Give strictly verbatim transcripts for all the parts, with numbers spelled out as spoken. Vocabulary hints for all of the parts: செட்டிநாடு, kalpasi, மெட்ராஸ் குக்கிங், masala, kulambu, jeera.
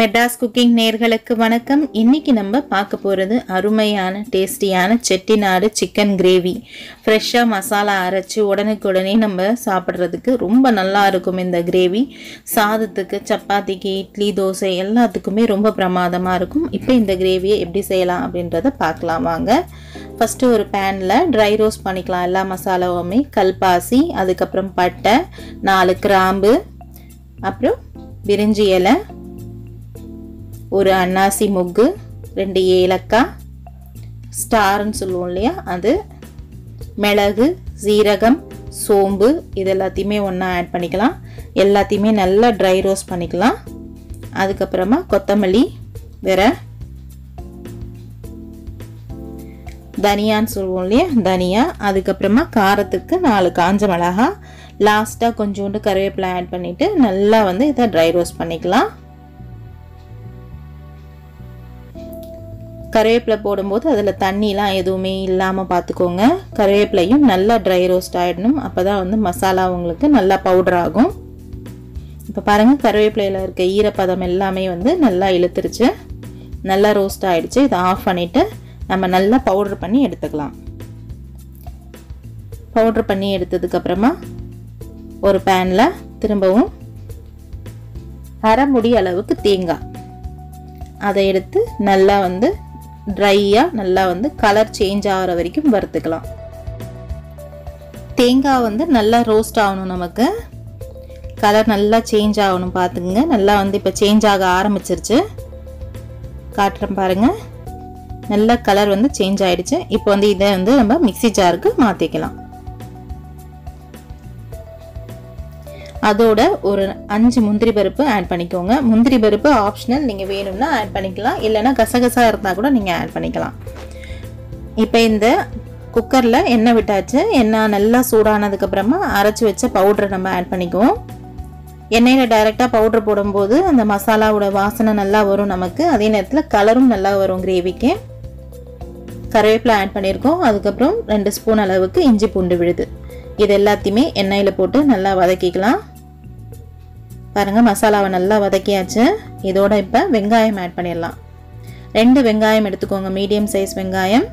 மெட்ராஸ் குக்கிங் நேயர்களுக்கு வணக்கம். இன்னைக்கு நம்ம பார்க்க போறது அருமையான டேஸ்டியான செட்டிநாடு சிக்கன் கிரேவி. ஃப்ரெஷ்ஷா மசாலா அரைச்சு உடனுக்குடனே நம்ம சாப்பிடுறதுக்கு ரொம்ப நல்லா இருக்கும் இந்த கிரேவி. சாதத்துக்கு, சப்பாத்திக்கு, இட்லி, தோசை எல்லாத்துக்குமே ரொம்ப பிரமாதமா இருக்கும். இப்போ இந்த கிரேவியை எப்படி செய்யலாம் அப்படின்றத பார்க்கலாம் வாங்க. ஃபர்ஸ்ட் ஒரு பேன்ல ட்ரை ரோஸ்ட் பண்ணிக்கலாம் எல்லா மசாலாவுமே. கல்பாசி, அதுக்கப்புறம் பட்டை, நாலு கிராம்பு, அப்புறம் விரிஞ்சி இலை, ஒரு அன்னாசி மொக்கு, ரெண்டு ஏலக்காய், ஸ்டார்ன்னு சொல்லுவோம் இல்லையா அது, மிளகு, ஜீரகம், சோம்பு, இது எல்லாத்தையுமே ஒன்றா ஆட் பண்ணிக்கலாம். எல்லாத்தையுமே நல்லா ட்ரை ரோஸ்ட் பண்ணிக்கலாம். அதுக்கப்புறமா கொத்தமல்லி, வெரை தனியான்னு சொல்லுவோம் இல்லையா தனியா, அதுக்கப்புறமா காரத்துக்கு நாலு காஞ்ச மிளகாய், லாஸ்ட்டாக கொஞ்சோண்டு கருவேப்பிலை ஆட் பண்ணிவிட்டு நல்லா வந்து இதை ட்ரை ரோஸ்ட் பண்ணிக்கலாம். கருவேப்பிலை போடும்போது அதில் தண்ணிலாம் எதுவுமே இல்லாமல் பார்த்துக்கோங்க. கருவேப்பிலையும் நல்லா ட்ரை ரோஸ்ட் ஆகிடணும். அப்போ தான் வந்து மசாலா உங்களுக்கு நல்லா பவுடர் ஆகும். இப்போ பாருங்கள், கருவேப்பிலையில் இருக்க ஈரப்பதம் எல்லாமே வந்து நல்லா இழுத்துருச்சு, நல்லா ரோஸ்ட் ஆகிடுச்சு. இதை ஆஃப் பண்ணிவிட்டு நம்ம நல்லா பவுடர் பண்ணி எடுத்துக்கலாம். பவுடர் பண்ணி எடுத்ததுக்கப்புறமா ஒரு பேனில் திரும்பவும் அரை முடி அளவுக்கு தேங்காய் அதை எடுத்து நல்லா வந்து ட்ரையாக நல்லா வந்து கலர் சேஞ்ச் ஆகிற வரைக்கும் வறுத்துக்கலாம். தேங்காய் வந்து நல்லா ரோஸ்ட் ஆகணும், நமக்கு கலர் நல்லா சேஞ்ச் ஆகணும். பார்த்துக்குங்க, நல்லா வந்து இப்போ சேஞ்ச் ஆக ஆரம்பிச்சிருச்சு. காட்டுறேன் பாருங்கள், நல்லா கலர் வந்து சேஞ்ச் ஆகிடுச்சு. இப்போ வந்து இதை வந்து நம்ம மிக்சி ஜாருக்கு மாற்றிக்கலாம். அதோட ஒரு அஞ்சு முந்திரி பருப்பு ஆட் பண்ணிக்கோங்க. முந்திரி பருப்பு ஆப்ஷனல், நீங்கள் வேணும்னா ஆட் பண்ணிக்கலாம், இல்லைன்னா கசகசா இருந்தால் கூட நீங்கள் ஆட் பண்ணிக்கலாம். இப்போ இந்த குக்கரில் எண்ணெய் விட்டாச்சு. எண்ணெய் நல்லா சூடானதுக்கப்புறமா அரைச்சி வச்ச பவுடரை நம்ம ஆட் பண்ணிக்குவோம். எண்ணெயில் டைரெக்டாக பவுட்ரு போடும்போது அந்த மசாலாவோட வாசனை நல்லா வரும் நமக்கு. அதே நேரத்தில் கலரும் நல்லா வரும் கிரேவிக்கு. கருவேப்பிலை ஆட் பண்ணியிருக்கோம். அதுக்கப்புறம் ரெண்டு ஸ்பூன் அளவுக்கு இஞ்சி பூண்டு விழுது. இது எல்லாத்தையுமே எண்ணெயில் போட்டு நல்லா வதக்கிக்கலாம். பாருங்கள், மசாலாவை நல்லா வதக்கியாச்சு. இதோட இப்போ வெங்காயம் ஆட் பண்ணிடலாம். ரெண்டு வெங்காயம் எடுத்துக்கோங்க, மீடியம் சைஸ் வெங்காயம்.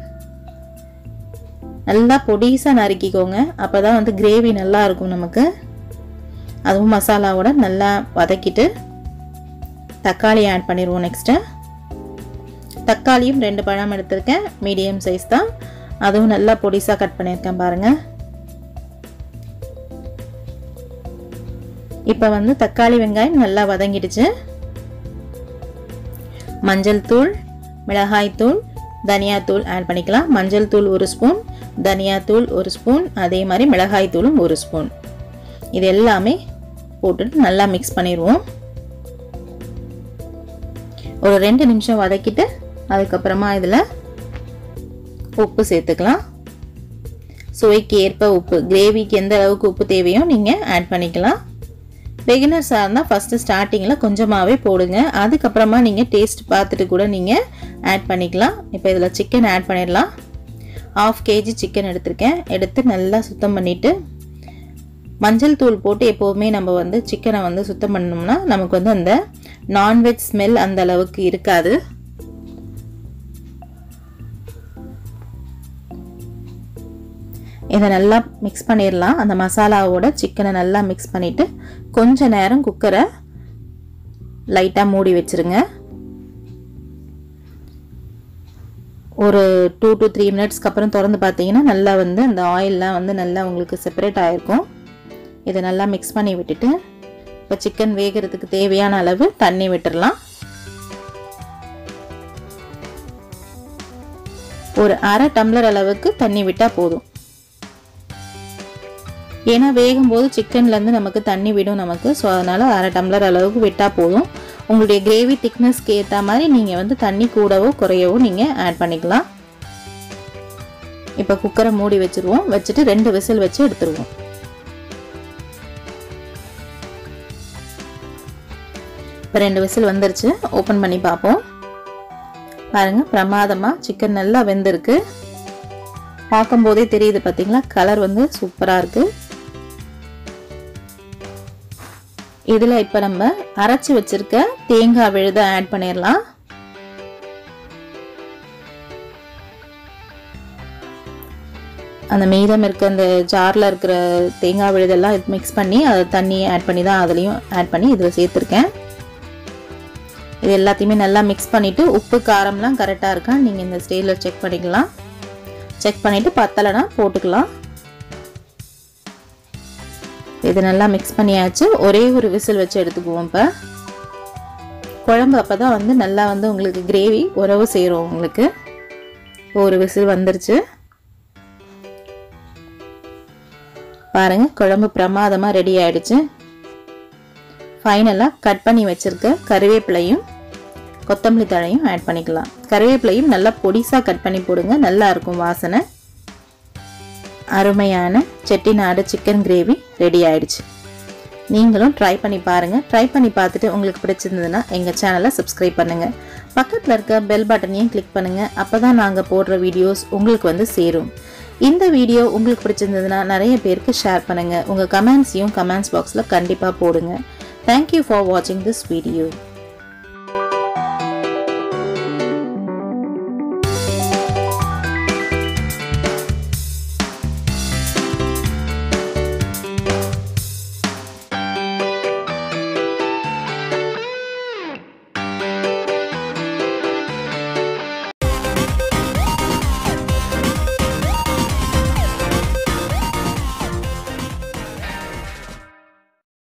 நல்லா பொடிசாக நறுக்கிக்கோங்க. அப்போ தான் வந்து கிரேவி நல்லா இருக்கும் நமக்கு. அதுவும் மசாலாவோட நல்லா வதக்கிட்டு தக்காளி ஆட் பண்ணிடுவோம். நெக்ஸ்ட்டு தக்காளியும் ரெண்டு பழம் எடுத்திருக்கேன், மீடியம் சைஸ் தான். அதுவும் நல்லா பொடிசாக கட் பண்ணியிருக்கேன் பாருங்கள். இப்போ வந்து தக்காளி வெங்காயம் நல்லா வதங்கிடுச்சு. மஞ்சள் தூள், மிளகாய் தூள், தனியாத்தூள் ஆட் பண்ணிக்கலாம். மஞ்சள் தூள் ஒரு ஸ்பூன், தனியாத்தூள் ஒரு ஸ்பூன், அதே மாதிரி மிளகாய் தூளும் ஒரு ஸ்பூன். இது எல்லாமே போட்டுட்டு நல்லா மிக்ஸ் பண்ணிடுவோம். ஒரு ரெண்டு நிமிஷம் வதக்கிட்டு அதுக்கப்புறமா இதில் உப்பு சேர்த்துக்கலாம். சுவைக்கு ஏற்ப உப்பு, கிரேவிக்கு எந்த அளவுக்கு உப்பு தேவையோ நீங்கள் ஆட் பண்ணிக்கலாம். பிகினர்ஸாக இருந்தால் ஃபஸ்ட்டு ஸ்டார்டிங்கில் கொஞ்சமாகவே போடுங்க. அதுக்கப்புறமா நீங்கள் டேஸ்ட் பார்த்துட்டு கூட நீங்கள் ஆட் பண்ணிக்கலாம். இப்போ இதில் சிக்கன் ஆட் பண்ணிடலாம். ஆஃப் கேஜி சிக்கன் எடுத்திருக்கேன். எடுத்து நல்லா சுத்தம் பண்ணிவிட்டு மஞ்சள் தூள் போட்டு எப்போவுமே நம்ம வந்து சிக்கனை வந்து சுத்தம் பண்ணோம்னா நமக்கு வந்து அந்த நான்வெஜ் ஸ்மெல் அந்த அளவுக்கு இருக்காது. இதை நல்லா மிக்ஸ் பண்ணிடலாம். அந்த மசாலாவோட சிக்கனை நல்லா மிக்ஸ் பண்ணிவிட்டு கொஞ்சம் நேரம் குக்கரை லைட்டாக மூடி வச்சுருங்க. ஒரு டூ டு த்ரீ மினிட்ஸ்க்கு அப்புறம் திறந்து பார்த்தீங்கன்னா நல்லா வந்து அந்த ஆயிலெலாம் வந்து நல்லா உங்களுக்கு செப்பரேட் ஆகிருக்கும். இதை நல்லா மிக்ஸ் பண்ணி விட்டுட்டு இப்போ சிக்கன் வேகிறதுக்கு தேவையான அளவு தண்ணி விட்டுடலாம். ஒரு அரை டம்ளர் அளவுக்கு தண்ணி விட்டால் போதும். ஏன்னா வேகும்போது சிக்கன்லேருந்து நமக்கு தண்ணி விடும் நமக்கு. ஸோ அதனால் அரை டம்ளர் அளவுக்கு விட்டால் போதும். உங்களுடைய கிரேவி திக்னஸ்க்கு ஏற்ற மாதிரி நீங்கள் வந்து தண்ணி கூடவோ குறையவோ நீங்கள் ஆட் பண்ணிக்கலாம். இப்போ குக்கரை மூடி வச்சுருவோம். வச்சுட்டு ரெண்டு விசில் வச்சு எடுத்துருவோம். இப்போ ரெண்டு விசில் வந்துருச்சு. ஓப்பன் பண்ணி பார்ப்போம். பாருங்கள், பிரமாதமாக சிக்கன் நல்லா வெந்திருக்கு. பார்க்கும்போதே தெரியுது பார்த்தீங்களா, கலர் வந்து சூப்பராக இருக்குது. இதில் இப்போ நம்ம அரைச்சு வச்சிருக்க தேங்காய் விழுதை ஆட் பண்ணிரலாம். அந்த மீதம் இருக்க அந்த ஜார்ல இருக்கிற தேங்காய் விழுதெல்லாம் இது மிக்ஸ் பண்ணி அது தண்ணி ஆட் பண்ணி தான் அதுலயும் ஆட் பண்ணி இதில் சேர்த்துருக்கேன். இது எல்லாத்தையுமே நல்லா மிக்ஸ் பண்ணிட்டு உப்பு காரம்லாம் கரெக்டாக இருக்கா நீங்கள் இந்த ஸ்டேஜில் செக் பண்ணிக்கலாம். செக் பண்ணிவிட்டு பத்தலைனா போட்டுக்கலாம். இது நல்லா மிக்ஸ் பண்ணியாச்சு. ஒரே ஒரு விசில் வச்சு எடுத்துக்குவோம். இப்போ குழம்பு அப்போ தான் வந்து நல்லா வந்து உங்களுக்கு கிரேவி உறவு செய்கிறோம். உங்களுக்கு ஒரு விசில் வந்துருச்சு பாருங்கள். குழம்பு பிரமாதமாக ரெடி ஆகிடுச்சு. ஃபைனலாக கட் பண்ணி வச்சுருக்க கருவேப்பிலையும் கொத்தமல்லி தழையும் ஆட் பண்ணிக்கலாம். கருவேப்பிலையும் நல்லா பொடிசாக கட் பண்ணி போடுங்க, நல்லா இருக்கும் வாசனை. அருமையான செட்டிநாடு சிக்கன் கிரேவி ரெடி ஆயிடுச்சு. நீங்களும் ட்ரை பண்ணி பாருங்கள். ட்ரை பண்ணி பார்த்துட்டு உங்களுக்கு பிடிச்சிருந்ததுன்னா எங்கள் சேனலை சப்ஸ்கிரைப் பண்ணுங்கள். பக்கத்தில் இருக்க பெல் பட்டனையும் கிளிக் பண்ணுங்கள். அப்போ தான் நாங்கள் போடுற வீடியோஸ் உங்களுக்கு வந்து சேரும். இந்த வீடியோ உங்களுக்கு பிடிச்சிருந்ததுன்னா நிறைய பேருக்கு ஷேர் பண்ணுங்கள். உங்கள் கமெண்ட்ஸையும் கமெண்ட்ஸ் பாக்ஸில் கண்டிப்பாக போடுங்க. Thank you for watching this video.